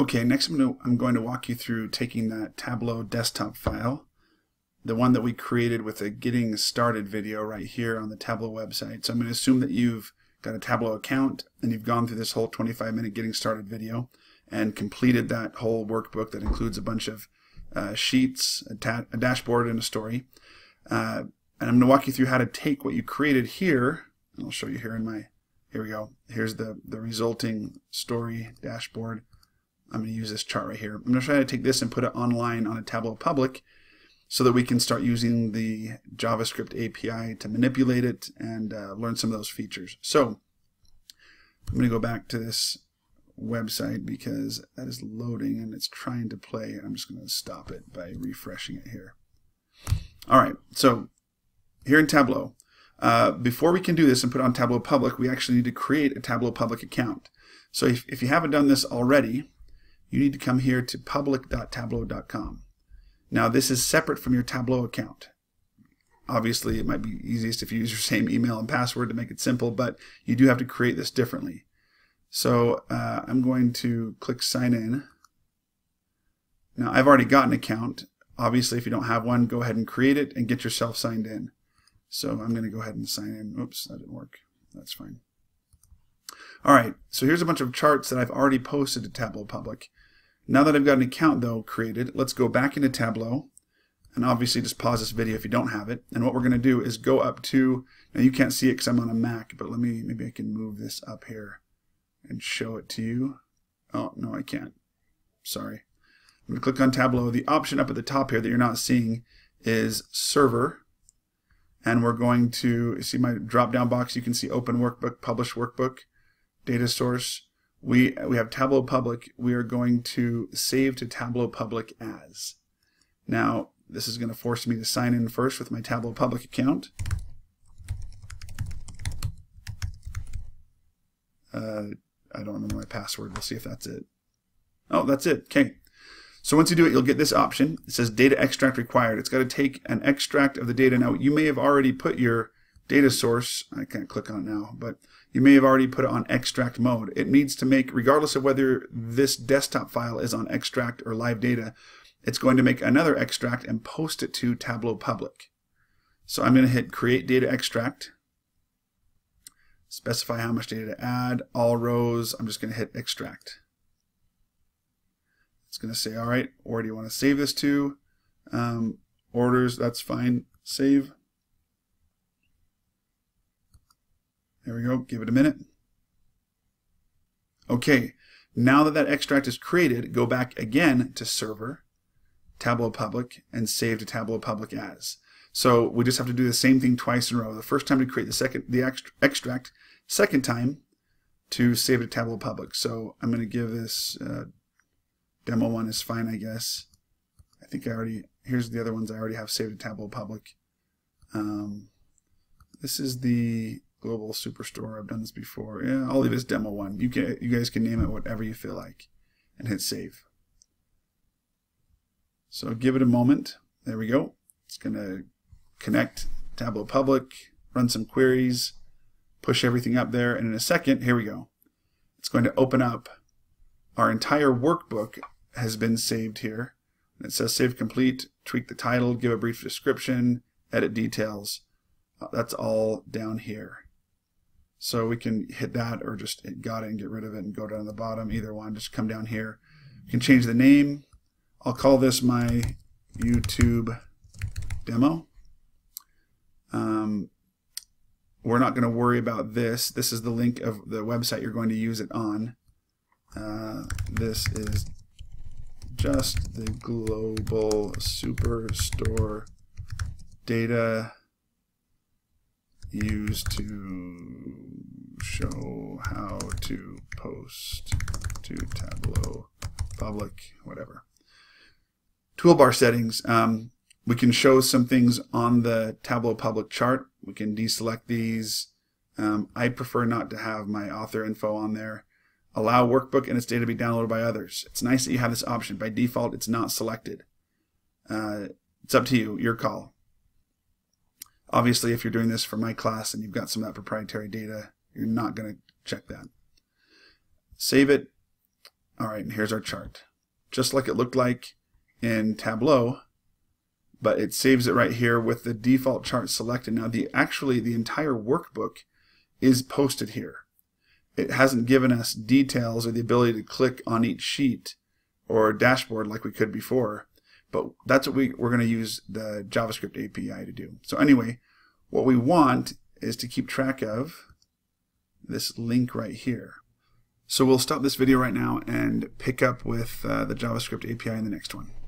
Okay, next I'm going to walk you through taking that Tableau desktop file, the one that we created with a getting started video right here on the Tableau website. So I'm going to assume that you've got a Tableau account and you've gone through this whole 25-minute getting started video and completed that whole workbook that includes a bunch of sheets, a dashboard, and a story. And I'm going to walk you through how to take what you created here, and I'll show you here in my, here we go, here's the resulting story dashboard. I'm going to use this chart right here. I'm going to try to take this and put it online on a Tableau Public so that we can start using the JavaScript API to manipulate it and learn some of those features. So I'm going to go back to this website because that is loading and it's trying to play. I'm just going to stop it by refreshing it here. All right, so here in Tableau, before we can do this and put it on Tableau Public, we actually need to create a Tableau Public account. So if you haven't done this already, you need to come here to public.tableau.com. Now this is separate from your Tableau account. Obviously it might be easiest if you use your same email and password to make it simple, but you do have to create this differently. So I'm going to click sign in. Now I've already got an account. Obviously if you don't have one, go ahead and create it and get yourself signed in. So I'm going to go ahead and sign in. Oops, that didn't work. That's fine. Alright, so here's a bunch of charts that I've already posted to Tableau Public. Now that I've got an account though created, let's go back into Tableau and obviously just pause this video if you don't have it. And what we're going to do is go up to, now you can't see it because I'm on a Mac, but let me, maybe I can move this up here and show it to you. Oh, no I can't. Sorry. I'm going to click on Tableau. The option up at the top here that you're not seeing is Server. And we're going to see my drop down box. You can see Open Workbook, Publish Workbook, Data Source. We have Tableau Public. We are going to save to Tableau Public as. Now this is going to force me to sign in first with my Tableau Public account. I don't remember my password. We'll see if that's it. Oh, that's it. Okay. So once you do it, you'll get this option. It says data extract required. It's got to take an extract of the data. Now you may have already put your data source, I can't click on it now, but you may have already put it on extract mode. It needs to make, regardless of whether this desktop file is on extract or live data, it's going to make another extract and post it to Tableau Public. So I'm going to hit create data extract, specify how much data to add, all rows, I'm just going to hit extract. It's going to say, all right, where do you want to save this to? Orders, that's fine. Save. There we go. Give it a minute. Okay. Now that that extract is created, go back again to Server, Tableau Public, and save to Tableau Public as. So we just have to do the same thing twice in a row. The first time to create the extract, second time to save to Tableau Public. So I'm going to give this... Demo 1 is fine, I guess. I think I already, here's the other ones I already have saved in Tableau Public. This is the Global Superstore. I've done this before. Yeah, I'll leave this Demo 1. You guys can name it whatever you feel like and hit save. So give it a moment. There we go. It's going to connect Tableau Public, run some queries, push everything up there, and in a second, here we go. It's going to open up. Our entire workbook has been saved here. It says save complete, tweak the title, give a brief description, edit details. That's all down here. So we can hit that or just hit got it and get rid of it and go down to the bottom, either one, just come down here. You can change the name. I'll call this my YouTube demo. We're not going to worry about this. This is the link of the website you're going to use it on. This is just the Global Superstore data used to show how to post to Tableau Public, whatever. Toolbar settings. We can show some things on the Tableau Public chart. We can deselect these. I prefer not to have my author info on there. Allow workbook and its data to be downloaded by others. It's nice that you have this option. By default, it's not selected. It's up to you, your call. Obviously, if you're doing this for my class and you've got some of that proprietary data, you're not going to check that. Save it. All right, here's our chart. Just like it looked like in Tableau, but it saves it right here with the default chart selected. Now actually the entire workbook is posted here. It hasn't given us details or the ability to click on each sheet or dashboard like we could before, but that's what we're going to use the JavaScript API to do. So anyway, what we want is to keep track of this link right here. So we'll stop this video right now and pick up with the JavaScript API in the next one.